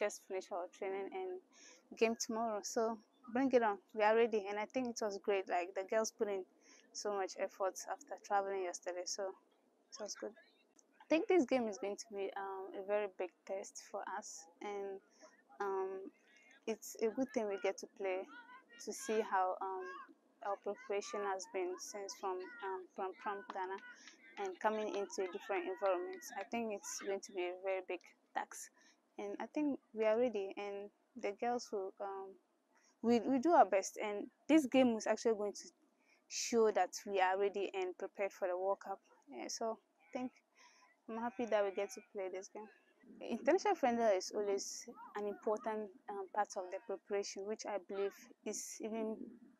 just finished our training and game tomorrow. So bring it on. We are ready. And I think it was great. Like, the girls put in so much effort after traveling yesterday. So it was good. I think this game is going to be a very big test for us. And it's a good thing we get to play to see how our preparation has been since from Ghana and coming into different environments. I think it's going to be a very big task, and I think we are ready, and the girls will we do our best, and this game is actually going to show that we are ready and prepared for the World Cup. Yeah, so I think I'm happy that we get to play this game. International friendly is always an important part of the preparation, which I believe is even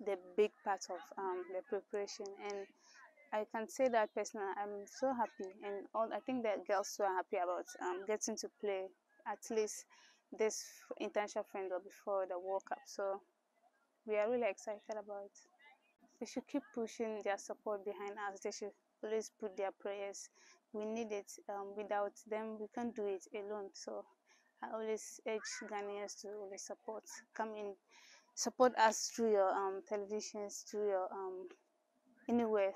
the big part of the preparation. And I can say that personally, I'm so happy, and I think the girls were happy about getting to play at least this international friendly before the World Cup. So we are really excited about it. They should keep pushing their support behind us. They should always put their prayers. We need it. Without them, we can't do it alone. So I always urge Ghanaians to always support. Come in, support us through your televisions, through your anywhere.